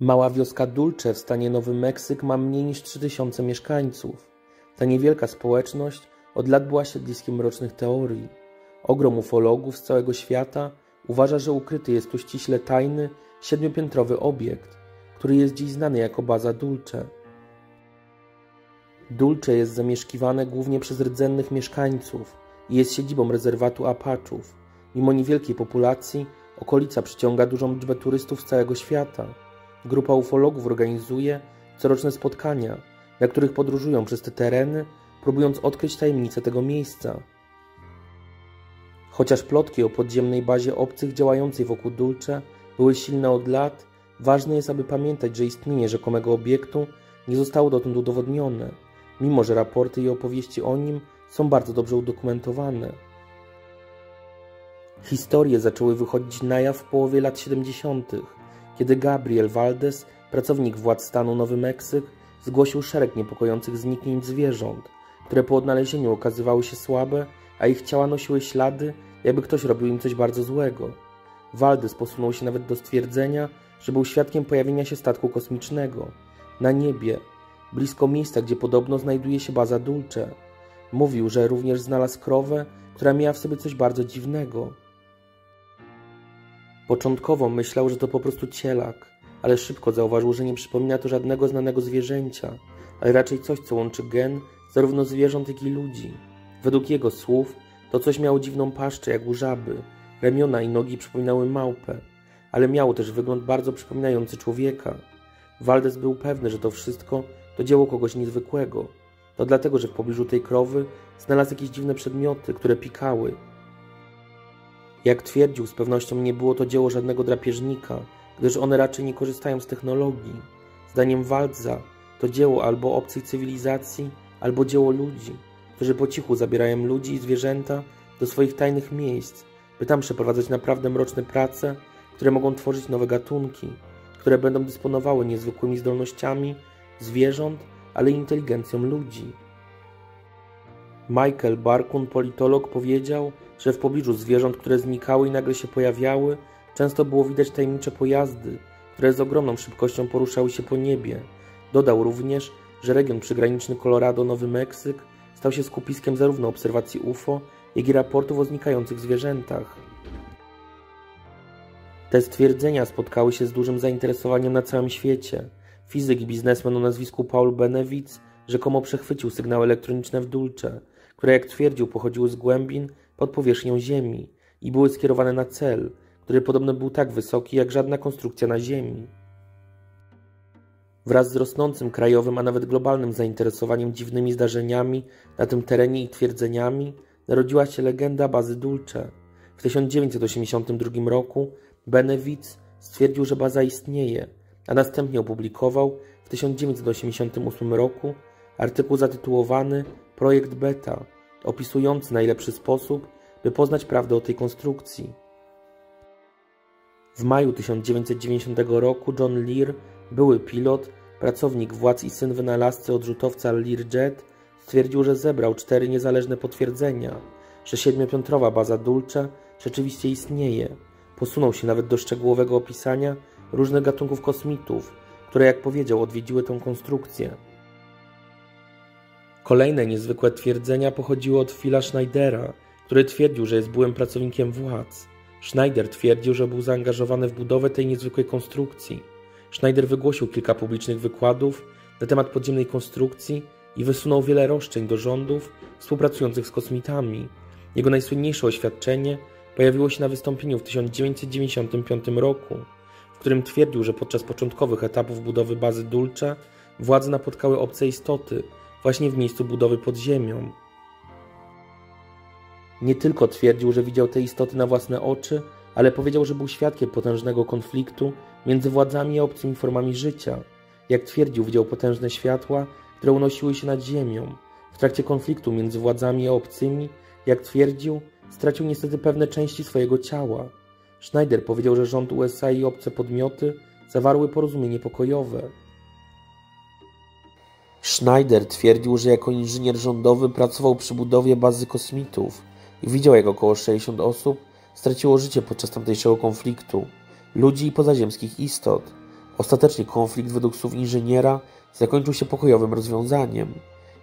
Mała wioska Dulce w stanie Nowy Meksyk ma mniej niż 3000 mieszkańców. Ta niewielka społeczność od lat była siedliskiem mrocznych teorii. Ogrom ufologów z całego świata uważa, że ukryty jest tu ściśle tajny, 7-piętrowy obiekt, który jest dziś znany jako baza Dulce. Dulce jest zamieszkiwane głównie przez rdzennych mieszkańców i jest siedzibą rezerwatu Apaczów. Mimo niewielkiej populacji, okolica przyciąga dużą liczbę turystów z całego świata. Grupa ufologów organizuje coroczne spotkania, na których podróżują przez te tereny, próbując odkryć tajemnicę tego miejsca. Chociaż plotki o podziemnej bazie obcych działającej wokół Dulce były silne od lat, ważne jest, aby pamiętać, że istnienie rzekomego obiektu nie zostało dotąd udowodnione, mimo że raporty i opowieści o nim są bardzo dobrze udokumentowane. Historie zaczęły wychodzić na jaw w połowie lat 70., kiedy Gabriel Valdez, pracownik władz stanu Nowy Meksyk, zgłosił szereg niepokojących zniknięć zwierząt, które po odnalezieniu okazywały się słabe, a ich ciała nosiły ślady, jakby ktoś robił im coś bardzo złego. Valdez posunął się nawet do stwierdzenia, że był świadkiem pojawienia się statku kosmicznego na niebie, blisko miejsca, gdzie podobno znajduje się baza Dulce. Mówił, że również znalazł krowę, która miała w sobie coś bardzo dziwnego. Początkowo myślał, że to po prostu cielak, ale szybko zauważył, że nie przypomina to żadnego znanego zwierzęcia, ale raczej coś, co łączy gen zarówno zwierząt, jak i ludzi. Według jego słów to coś miało dziwną paszczę jak u żaby, ramiona i nogi przypominały małpę, ale miało też wygląd bardzo przypominający człowieka. Valdez był pewny, że to wszystko to dzieło kogoś niezwykłego. To dlatego, że w pobliżu tej krowy znalazł jakieś dziwne przedmioty, które pikały. Jak twierdził, z pewnością nie było to dzieło żadnego drapieżnika, gdyż one raczej nie korzystają z technologii. Zdaniem Valdeza to dzieło albo obcej cywilizacji, albo dzieło ludzi, którzy po cichu zabierają ludzi i zwierzęta do swoich tajnych miejsc, by tam przeprowadzać naprawdę mroczne prace, które mogą tworzyć nowe gatunki, które będą dysponowały niezwykłymi zdolnościami zwierząt, ale inteligencją ludzi. Michael Barkun, politolog, powiedział, że w pobliżu zwierząt, które znikały i nagle się pojawiały, często było widać tajemnicze pojazdy, które z ogromną szybkością poruszały się po niebie. Dodał również, że region przygraniczny Colorado-Nowy Meksyk stał się skupiskiem zarówno obserwacji UFO, jak i raportów o znikających zwierzętach. Te stwierdzenia spotkały się z dużym zainteresowaniem na całym świecie. Fizyk i biznesmen o nazwisku Paul Bennewitz rzekomo przechwycił sygnały elektroniczne w Dulce, które, jak twierdził, pochodziły z głębin pod powierzchnią Ziemi i były skierowane na cel, który podobno był tak wysoki jak żadna konstrukcja na Ziemi. Wraz z rosnącym krajowym, a nawet globalnym zainteresowaniem dziwnymi zdarzeniami na tym terenie i twierdzeniami narodziła się legenda bazy Dulce. W 1982 roku Bennewitz stwierdził, że baza istnieje, a następnie opublikował w 1988 roku artykuł zatytułowany Projekt Beta, opisujący najlepszy sposób, by poznać prawdę o tej konstrukcji. W maju 1990 roku John Lear, były pilot, pracownik władz i syn wynalazcy odrzutowca Learjet, stwierdził, że zebrał 4 niezależne potwierdzenia, że 7-piętrowa baza Dulce rzeczywiście istnieje. Posunął się nawet do szczegółowego opisania różnych gatunków kosmitów, które, jak powiedział, odwiedziły tę konstrukcję. Kolejne niezwykłe twierdzenia pochodziły od Phila Schneidera, który twierdził, że jest byłym pracownikiem władz. Schneider twierdził, że był zaangażowany w budowę tej niezwykłej konstrukcji. Schneider wygłosił kilka publicznych wykładów na temat podziemnej konstrukcji i wysunął wiele roszczeń do rządów współpracujących z kosmitami. Jego najsłynniejsze oświadczenie pojawiło się na wystąpieniu w 1995 roku, w którym twierdził, że podczas początkowych etapów budowy bazy Dulce władze napotkały obce istoty właśnie w miejscu budowy pod ziemią. Nie tylko twierdził, że widział te istoty na własne oczy, ale powiedział, że był świadkiem potężnego konfliktu między władzami a obcymi formami życia. Jak twierdził, widział potężne światła, które unosiły się nad ziemią. W trakcie konfliktu między władzami a obcymi, jak twierdził, stracił niestety pewne części swojego ciała. Schneider powiedział, że rząd USA i obce podmioty zawarły porozumienie pokojowe. Schneider twierdził, że jako inżynier rządowy pracował przy budowie bazy kosmitów i widział, jak około 60 osób straciło życie podczas tamtejszego konfliktu, ludzi i pozaziemskich istot. Ostatecznie konflikt według słów inżyniera zakończył się pokojowym rozwiązaniem.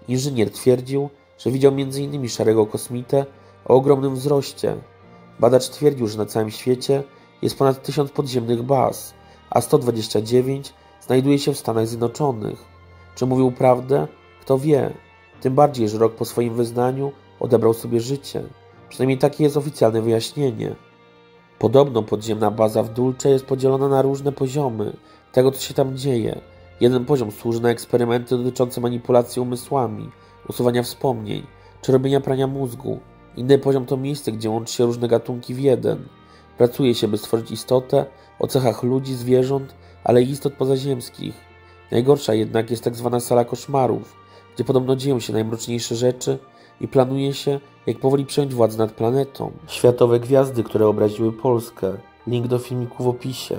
Inżynier twierdził, że widział m.in. szarego kosmitę o ogromnym wzroście. Badacz twierdził, że na całym świecie jest ponad 1000 podziemnych baz, a 129 znajduje się w Stanach Zjednoczonych. Czy mówił prawdę? Kto wie. Tym bardziej, że rok po swoim wyznaniu odebrał sobie życie. Przynajmniej takie jest oficjalne wyjaśnienie. Podobno podziemna baza w Dulce jest podzielona na różne poziomy tego, co się tam dzieje. Jeden poziom służy na eksperymenty dotyczące manipulacji umysłami, usuwania wspomnień czy robienia prania mózgu. Inny poziom to miejsce, gdzie łączy się różne gatunki w jeden. Pracuje się, by stworzyć istotę o cechach ludzi, zwierząt, ale i istot pozaziemskich. Najgorsza jednak jest tak zwana sala koszmarów, gdzie podobno dzieją się najmroczniejsze rzeczy i planuje się, jak powoli przejąć władzę nad planetą. Światowe gwiazdy, które obraziły Polskę. Link do filmiku w opisie.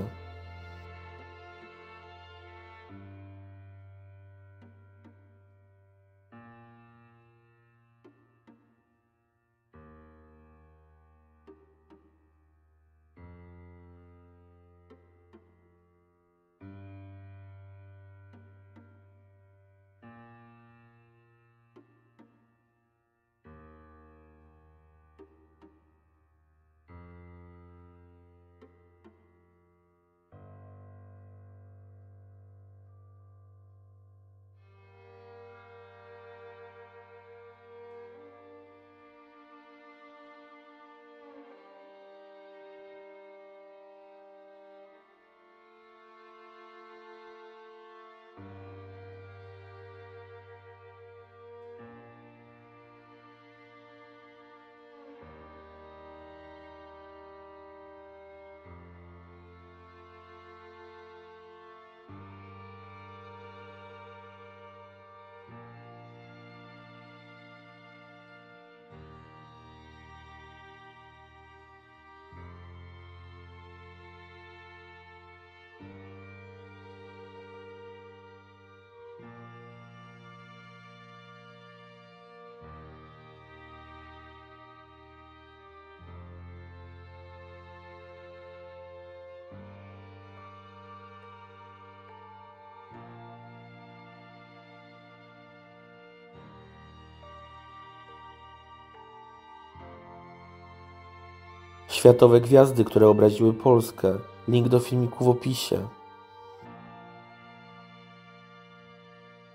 Światowe gwiazdy, które obraziły Polskę. Link do filmiku w opisie.